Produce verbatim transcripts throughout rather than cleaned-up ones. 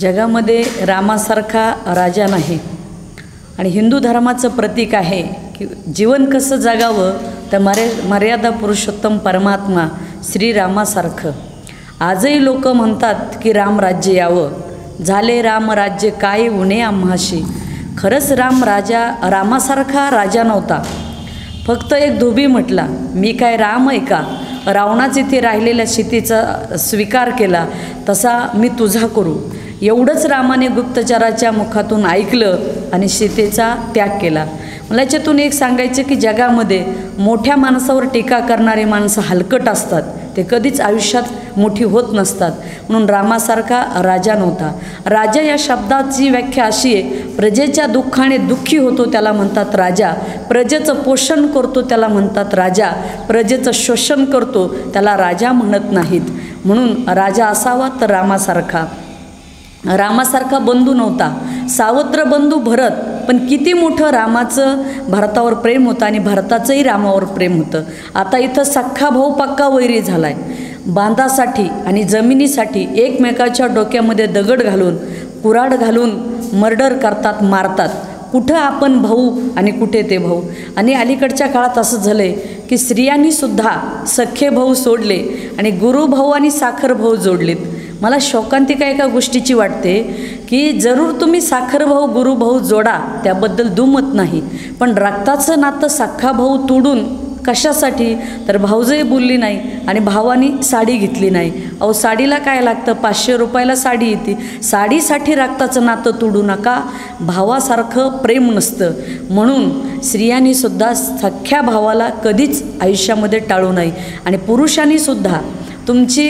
जगामध्ये रामासारखा राजा नाही। आणि हिंदू धर्माचं प्रतीक आहे की जीवन कसं जगावं तर मरे मर्यादा पुरुषोत्तम परमात्मा श्रीरामासारखं। आजही लोक म्हणतात की रामराज्य यावं, झाले रामराज्य काय उणे आम्हाशी। खरंच राम राजा रामासारखा राजा नव्हता, फक्त एक धोबी म्हटला मी काय राम आहे का। रावणाच इथे राहिलेल्या स्थितीचा स्वीकार केला, तसा मी तुझा करू एवढंच रामाने गुप्तचराच्या मुखातून ऐकलं आणि सीतेचा त्याग केला। मला याच्यातून एक सांगायचं की जगामध्ये मोठ्या माणसावर टीका करणारे माणसं हलकट असतात, ते कधीच आयुष्यात मोठी होत नसतात। म्हणून रामासारखा राजा नव्हता। राजा या शब्दाची व्याख्या अशी आहे प्रजेच्या दुःखाने दुःखी होतो त्याला म्हणतात राजा, प्रजेचं पोषण करतो त्याला म्हणतात राजा, प्रजेचं शोषण करतो त्याला राजा म्हणत नाहीत। म्हणून राजा असावा तर रामासारखा। रामासारखा बंधू नव्हता, सावत्र बंधू भरत, पण किती मोठं रामाचं भारतावर प्रेम होतं आणि भारताचंही रामावर प्रेम होतं। आता इथं सख्खा भाऊ पक्का वैरी झाला आहे। बांधासाठी आणि जमिनीसाठी एकमेकाच्या डोक्यामध्ये दगड घालून कुराड घालून मर्डर करतात, मारतात। कुठं आपण भाऊ आणि कुठे ते भाऊ। आणि अलीकडच्या काळात असं झालं आहे की स्त्रियांनीसुद्धा सख्खे भाऊ सोडले आणि गुरुभाऊ आणि साखर भाऊ जोडलेत। मला शोकांतिका एका गोष्टीची वाटते की जरूर तुम्ही साखर भाऊ गुरुभाऊ जोडा, त्याबद्दल दुमत नाही, पण रक्ताचं नातं सख्खा भाऊ तोडून कशासाठी तर भाऊजही बोलली नाही आणि भावानी साडी घेतली नाही। अहो साडीला काय लागतं, पाचशे रुपयाला साडी येते। साडीसाठी रक्ताचं नातं तोडू नका, भावासारखं प्रेम नसतं। म्हणून स्त्रियांनीसुद्धा सख्ख्या भावाला कधीच आयुष्यामध्ये टाळू नये आणि पुरुषांनीसुद्धा तुमची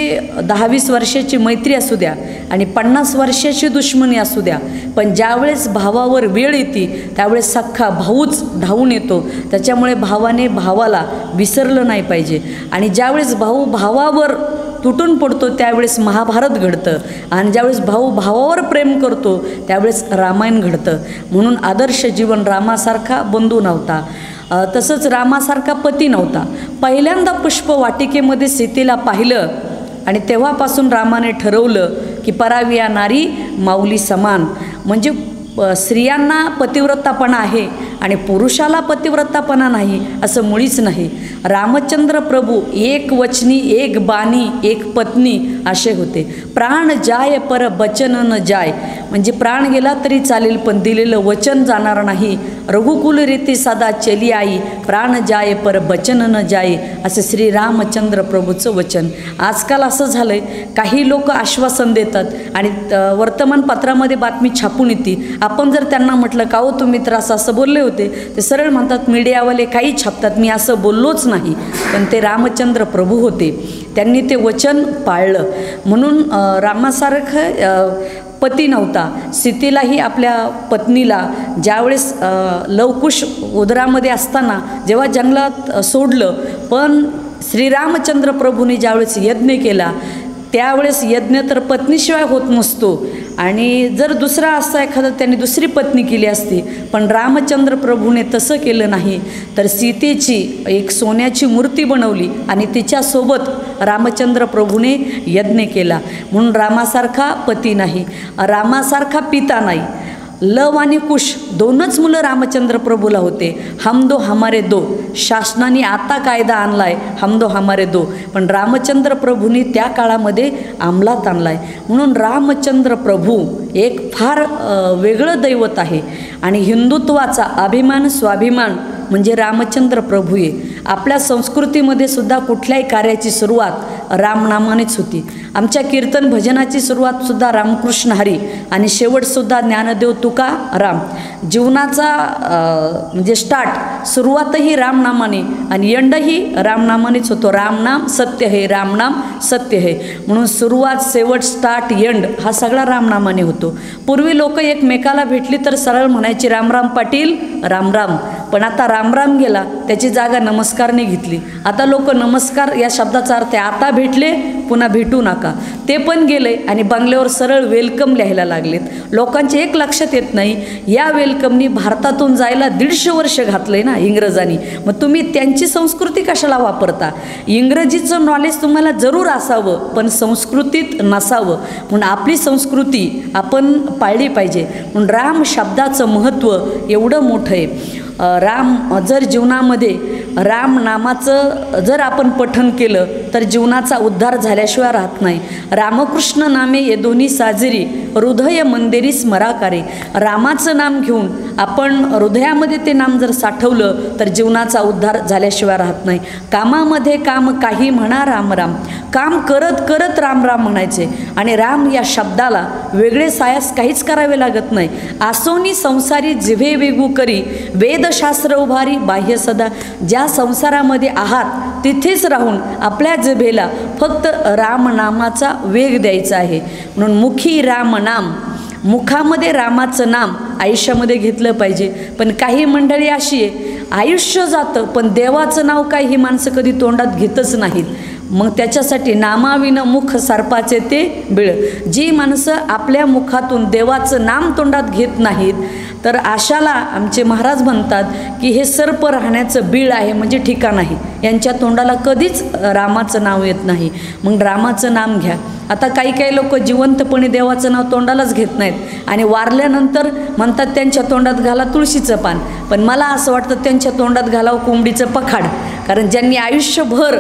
दहा वीस वर्षाची मैत्री असू द्या आणि पन्नास वर्षाची दुश्मनी असू द्या, पण ज्यावेळेस भावावर वेळ येते त्यावेळेस सख्खा भाऊच धावून येतो। त्याच्यामुळे भावाने भावाला विसरलं नाही पाहिजे आणि ज्यावेळेस भाऊ भावावर तुटून पडतो त्यावेळेस महाभारत घडतं आणि ज्यावेळेस भाऊ भावावर प्रेम करतो त्यावेळेस रामायण घडतं। म्हणून आदर्श जीवन रामासारखा बंधू नव्हता, तसंच रामासारखा पती नव्हता। पहिल्यांदा पुष्प वाटिकेमध्ये सीतेला पाहिलं आणि तेव्हापासून रामाने ठरवलं की पराविया नारी माऊली समान, म्हणजे स्त्रियांना पतिव्रतापणा आहे आणि पुरुषाला पतिव्रतापणा नाही असं मुळीच नाही। रामचंद्र प्रभू एक वचनी एक बानी एक पत्नी असे होते। प्राण जाय पर बचन न जाय, म्हणजे प्राण गेला तरी चालेल पण दिलेलं वचन जाणार नाही। रघुकुल रीती सदा चली आई, प्राण जाय पर बचन न जाय, असे श्री रामचंद्र प्रभूचं वचन। आजकाल असं झालं आहे काही लोक आश्वासन देतात आणि वर्तमानपत्रामध्ये बातमी छापून येते, आपण जर त्यांना म्हटलं का हो तुम्ही तर असं असं बोलले होते, ते सरळ म्हणतात मीडियावाले काही छापतात, मी असं बोललोच नाही। पण ते रामचंद्र प्रभू होते, त्यांनी ते वचन पाळलं। म्हणून रामासारखं पती नव्हता। सीतेलाही आपल्या पत्नीला ज्यावेळेस लवकुश उदरामध्ये असताना जेव्हा जंगलात सोडलं, पण श्रीरामचंद्र प्रभूंनी ज्यावेळेस यज्ञ केला त्यावेळेस यज्ञ तर पत्नीशिवाय होत नसतो आणि जर दुसरा असता एखादा त्यांनी दुसरी पत्नी केली असती, पण रामचंद्र प्रभूने तसं केलं नाही। तर सीतेची एक सोन्याची मूर्ती बनवली आणि तिच्यासोबत रामचंद्र प्रभूने यज्ञ केला। म्हणून रामासारखा पती नाही, रामासारखा पिता नाही। लव आणि कुश दोनच मुलं रामचंद्र प्रभूला होते। हम दो हमारे दो, शासनाने आता कायदा आणला आहे हम दो हमारे दो, पण रामचंद्र प्रभूंनी त्या काळामध्ये अंमलात आणला आहे। म्हणून रामचंद्र प्रभू एक फार वेगळं दैवत आहे आणि हिंदुत्वाचा अभिमान स्वाभिमान म्हणजे रामचंद्र प्रभू आहे। आपल्या संस्कृतीमध्ये सुद्धा कुठल्याही कार्याची सुरुवात रामनामानेच होती। आमच्या कीर्तन भजनाची सुरुवातसुद्धा रामकृष्ण हरी आणि शेवटसुद्धा ज्ञानदेव तुका राम। जीवनाचा म्हणजे स्टार्ट सुरुवातही रामनामाने आणि यंडही रामनामानेच होतो। रामनाम सत्य हे, रामनाम सत्य हे, म्हणून सुरुवात शेवट स्टार्ट यंड हा सगळा रामनामाने होतो। पूर्वी लोक एकमेकाला भेटली तर सरळ म्हणायची रामराम पाटील रामराम, पण आता रामराम गेला त्याची जागा नमस्कारने घेतली। आता लोक नमस्कार या शब्दाचा अर्थ आता भेटले पुन्हा भेटू नका, ते पण गेले आणि बंगल्यावर सरळ वेलकम लिहायला लागलेत। लोकांचे एक लक्षात येत नाही, या वेलकमनी भारतातून जायला दीडशे वर्ष घातले ना इंग्रजांनी, मग तुम्ही त्यांची संस्कृती कशाला वापरता? इंग्रजीचं नॉलेज तुम्हाला जरूर असावं पण संस्कृतीत नसावं, म्हणून आपली संस्कृती आपण पाळली पाहिजे। म्हणून राम शब्दाचं महत्त्व एवढं मोठं आहे। राम जर जीवनामध्ये राम नामाचं जर आपण पठन केलं तर जीवनाचा उद्धार झाल्याशिवाय राहत नाही। रामकृष्ण नामे ये दोन्ही साजरी हृदय मंदिरी स्मराकारे, रामाचं नाम घेऊन आपण हृदयामध्ये ते नाम जर साठवलं तर जीवनाचा उद्धार झाल्याशिवाय राहत नाही। कामामध्ये काम काही म्हणा राम राम, काम करत करत राम राम म्हणायचे आणि राम या शब्दाला वेगळे सायास काहीच करावे लागत नाही। आसोनी संसारी जिव्हे वेगू करी वेदशास्त्र उभारी बाह्य सदा, ज्या संसारामध्ये आहात तिथेच राहून आपल्या जिभेला फक्त रामनामाचा वेग द्यायचा आहे। म्हणून मुखी रामनाम, मुखामध्ये रामाचं नाम आयुष्यामध्ये घेतलं पाहिजे। पण काही मंडळी अशी आहे आयुष्य जातं पण देवाचं नाव काय ही माणसं कधी तोंडात घेतच नाहीत, मग त्याच्यासाठी नामाविना मुख सर्पाचे ते बिळ। जी माणसं आपल्या मुखातून देवाचं नाम तोंडात घेत नाहीत तर आशाला आमचे महाराज म्हणतात की हे सर्प राहण्याचं बीळ आहे, म्हणजे ठिकाण आहे, यांच्या तोंडाला कधीच रामाचं नाव येत नाही। मग रामाचं नाम घ्या। आता काही काही लोक जिवंतपणी देवाचं नाव तोंडालाच घेत नाहीत आणि वारल्यानंतर म्हणतात त्यांच्या तोंडात घाला तुळशीचं पान, पण मला असं वाटतं त्यांच्या तोंडात घालावं कोंबडीचं पखाड, कारण ज्यांनी आयुष्यभर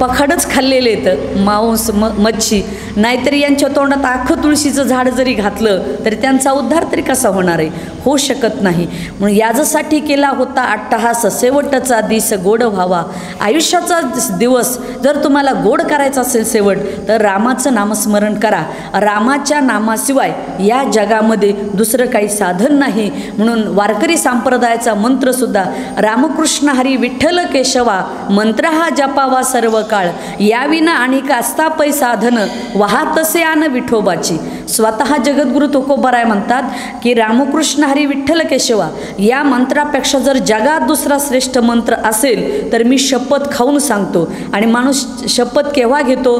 पखाडच खाल्लेले आहेत मांस म मच्छी, नाहीतर यांच्या तोंडात आखं तुळशीचं झाड जरी घातलं तरी त्यांचा उद्धार तरी कसा होणार आहे? होऊ शकत नाही। म्हणून याजसाठी केला होता अट्टहास शेवटचा दिस गोड व्हावा, आयुष्याचा दिवस जर तुम्हाला गोड करायचा असेल शेवट तर रामाचं नामस्मरण करा। रामाच्या नामाशिवाय या जगामध्ये दुसरं काही साधन नाही। म्हणून वारकरी संप्रदायाचा मंत्रसुद्धा रामकृष्ण हरी विठ्ठल केशवा मंत्र हा जपावा सर्व काळ, याविना अनेक आस्थापै साधन वाहतसे आन विठोबाची। स्वतः जगद्गुरु तुकोबाराय म्हणतात की रामकृष्ण हरी विठ्ठल केशवा या मंत्रापेक्षा जर जगात दुसरा श्रेष्ठ मंत्र असेल तर मी शपथ खाऊन सांगतो। आणि माणूस शपथ केव्हा घेतो?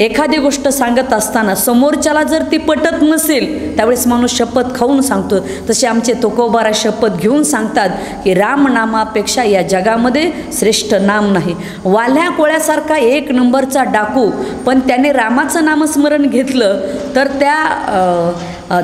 एखादी गोष्ट सांगत असताना समोरच्याला जर ती पटत नसेल त्यावेळेस माणूस शपथ खाऊन सांगतो। तसे आमचे तुकोबाराय शपथ घेऊन सांगतात की रामनामापेक्षा या जगामध्ये श्रेष्ठ नाम नाही। वाल्या कोळ्यासारखा एक नंबरचा डाकू पण त्याने रामाचं नामस्मरण घेतलं तर त्या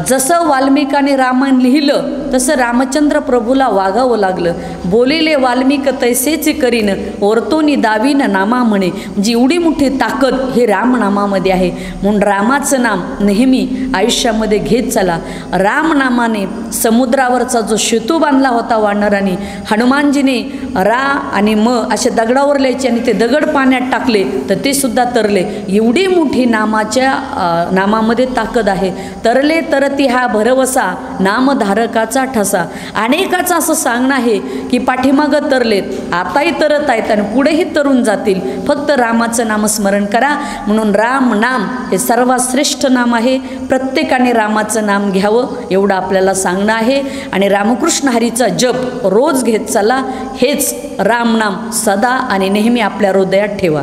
जसं वाल्मिकाने रामायण लिहिलं तसं रामचंद्र प्रभूला वागावं लागलं। बोलेले वाल्मिक तैसेच करीन ओरतोनी दावीन नामा म्हणे, जी एवढी मोठी ताकद हे रामनामामध्ये आहे। म्हणून रामाचं नाम नेहमी आयुष्यामध्ये घेत चला। रामनामाने समुद्रावरचा जो सेतू बांधला होता वानराने, हनुमानजीने रा आणि म असे दगडावर लिहायचे आणि ते दगड पाण्यात टाकले तर ते सुद्धा तरले, एवढी मोठी नामाच्या नामामध्ये ताकद आहे। तरले तरती हा भरवसा नामधारकाचा ठसा। अनेकाचं असं सांगणं आहे की पाठीमागं तरलेत, आताही तरत आहेत आणि पुढेही तरून जातील, फक्त रामाचं नामस्मरण करा। म्हणून राम नाम हे सर्वात श्रेष्ठ नाम आहे, प्रत्येकाने रामाचं नाम घ्यावं एवढं आपल्याला सांगणं आहे। आणि रामकृष्ण हरीचा जप रोज घेत चला, हेच रामनाम सदा आणि नेहमी आपल्या हृदयात ठेवा।